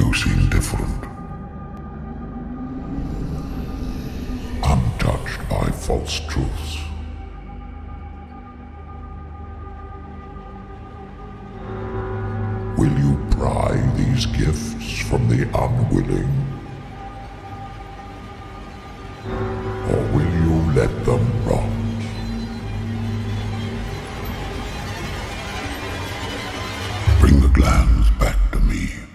You seem different. Untouched by false truths. Will you pry these gifts from the unwilling? Or will you let them rot? Bring the glands back to me.